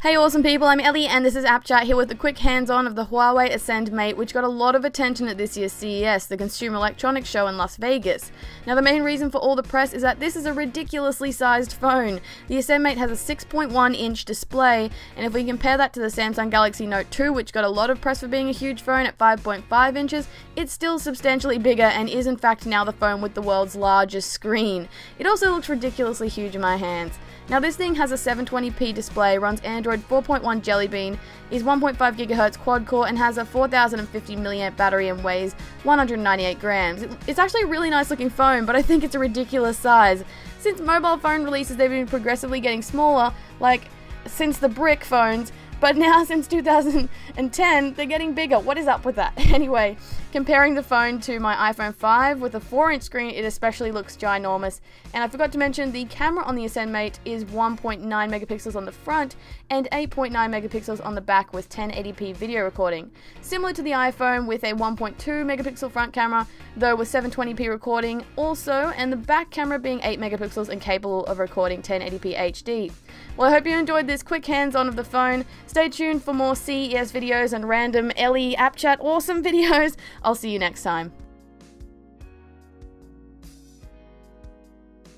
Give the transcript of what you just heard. Hey awesome people, I'm Ellie and this is AppChat here with a quick hands-on of the Huawei Ascend Mate, which got a lot of attention at this year's CES, the Consumer Electronics Show in Las Vegas. Now the main reason for all the press is that this is a ridiculously sized phone. The Ascend Mate has a 6.1-inch display, and if we compare that to the Samsung Galaxy Note 2, which got a lot of press for being a huge phone at 5.5 inches, it's still substantially bigger and is in fact now the phone with the world's largest screen. It also looks ridiculously huge in my hands. Now this thing has a 720p display, runs Android 4.1 Jellybean, is 1.5 GHz quad-core and has a 4050 mAh battery and weighs 198 grams. It's actually a really nice looking phone, but I think it's a ridiculous size. Since mobile phone releases, they've been progressively getting smaller, like since the brick phones, but now since 2010 they're getting bigger. What is up with that? Anyway, comparing the phone to my iPhone 5 with a 4-inch screen, it especially looks ginormous. And I forgot to mention the camera on the Ascend Mate is 1.9 megapixels on the front and 8.9 megapixels on the back with 1080p video recording. Similar to the iPhone with a 1.2 megapixel front camera, though with 720p recording also, and the back camera being 8 megapixels and capable of recording 1080p HD. Well, I hope you enjoyed this quick hands-on of the phone. Stay tuned for more CES videos and random Ellie AppChat awesome videos. I'll see you next time.